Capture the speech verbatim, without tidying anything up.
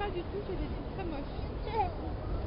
pas du tout, c'est des trucs très moches.